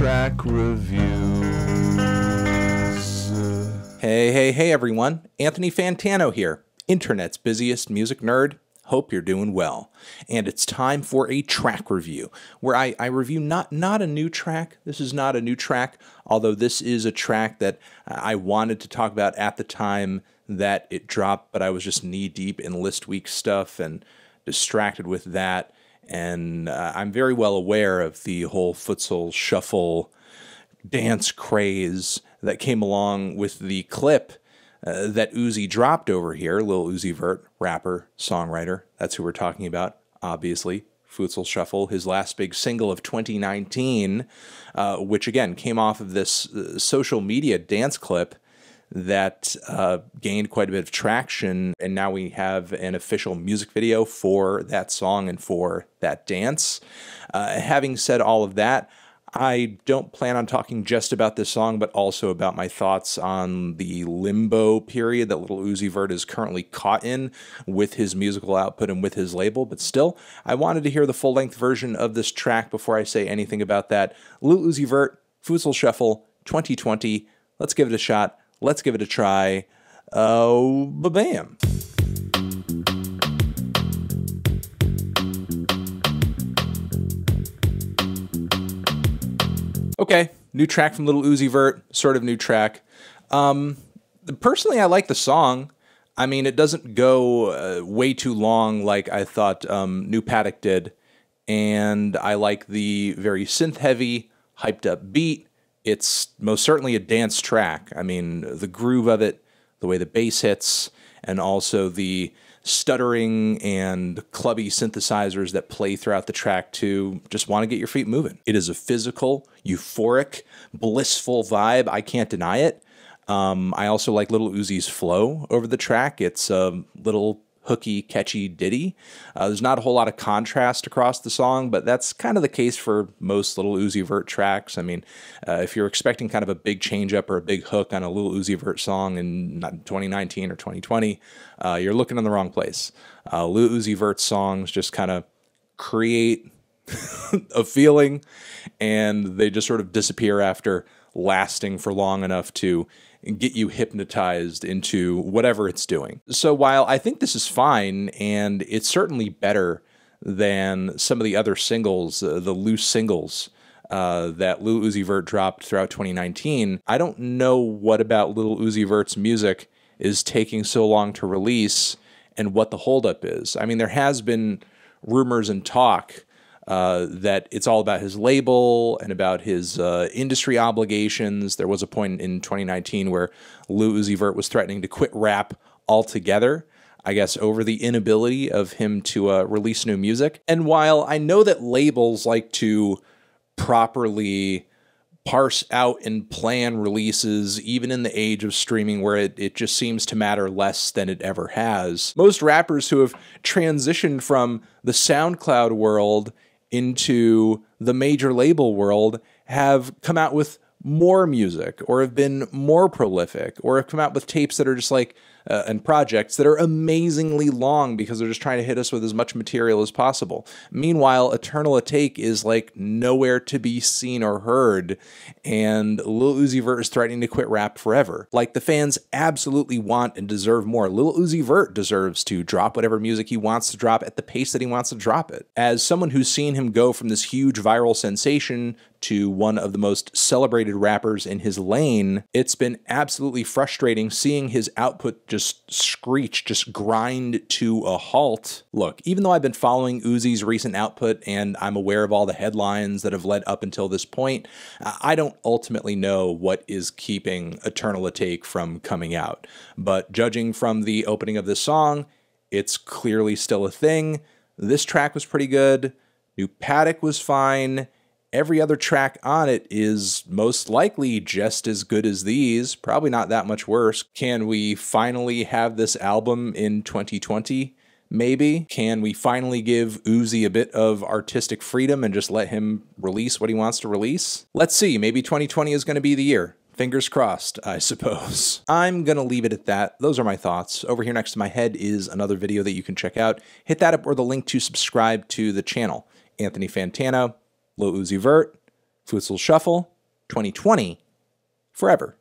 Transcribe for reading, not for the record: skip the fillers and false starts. track reviews. Hey everyone, Anthony Fantano here, internet's busiest music nerd. Hope you're doing well. And it's time for a track review, where I review not a new track. This is not a new track, although this is a track that I wanted to talk about at the time that it dropped, but I was just knee-deep in list week stuff and distracted with that. And I'm very well aware of the whole futsal shuffle dance craze that came along with the clip that Uzi dropped over here. Lil Uzi Vert, rapper, songwriter. That's who we're talking about, obviously. Futsal Shuffle, his last big single of 2019, which again came off of this social media dance clip that gained quite a bit of traction. And now we have an official music video for that song and for that dance. Having said all of that, I don't plan on talking just about this song, but also about my thoughts on the limbo period that Lil Uzi Vert is currently caught in with his musical output and with his label. But still, I wanted to hear the full-length version of this track before I say anything about that. Lil Uzi Vert, Futsal Shuffle 2020. Let's give it a shot. Let's give it a try. Oh, ba-bam. Okay, new track from Lil Uzi Vert, sort of new track. Personally, I like the song. I mean, it doesn't go way too long like I thought New Paddock did. And I like the very synth-heavy, hyped-up beat. It's most certainly a dance track. I mean, the groove of it, the way the bass hits, and also the stuttering and clubby synthesizers that play throughout the track to just want to get your feet moving. It is a physical, euphoric, blissful vibe. I can't deny it. I also like Lil Uzi's flow over the track. It's a little hooky, catchy ditty. There's not a whole lot of contrast across the song, but that's kind of the case for most Lil Uzi Vert tracks. I mean, if you're expecting kind of a big change-up or a big hook on a Lil Uzi Vert song in 2019 or 2020, you're looking in the wrong place. Lil Uzi Vert songs just kind of create a feeling, and they just sort of disappear after lasting for long enough to get you hypnotized into whatever it's doing. So while I think this is fine, and it's certainly better than some of the other singles, the loose singles that Lil Uzi Vert dropped throughout 2019, I don't know what about Lil Uzi Vert's music is taking so long to release and what the holdup is. I mean, there has been rumors and talk that it's all about his label and about his industry obligations. There was a point in 2019 where Lil Uzi Vert was threatening to quit rap altogether, I guess over the inability of him to release new music. And while I know that labels like to properly parse out and plan releases, even in the age of streaming where it just seems to matter less than it ever has, most rappers who have transitioned from the SoundCloud world into the major label world have come out with more music or have been more prolific or have come out with tapes that are just like and projects that are amazingly long because they're just trying to hit us with as much material as possible. Meanwhile, Eternal Atake is like nowhere to be seen or heard, and Lil Uzi Vert is threatening to quit rap forever. Like, the fans absolutely want and deserve more. Lil Uzi Vert deserves to drop whatever music he wants to drop at the pace that he wants to drop it. As someone who's seen him go from this huge viral sensation to one of the most celebrated rappers in his lane, it's been absolutely frustrating seeing his output just screech, just grind to a halt. Look, even though I've been following Uzi's recent output and I'm aware of all the headlines that have led up until this point, I don't ultimately know what is keeping Eternal Atake from coming out. But judging from the opening of this song, it's clearly still a thing. This track was pretty good. New Paddock was fine. Every other track on it is most likely just as good as these, probably not that much worse. Can we finally have this album in 2020? Maybe. Can we finally give Uzi a bit of artistic freedom and just let him release what he wants to release? Let's see, maybe 2020 is going to be the year. Fingers crossed, I suppose. I'm gonna leave it at that. Those are my thoughts. Over here next to my head is another video that you can check out. Hit that up or the link to subscribe to the channel. Anthony Fantano. Lil Uzi Vert, Futsal Shuffle 2020 forever.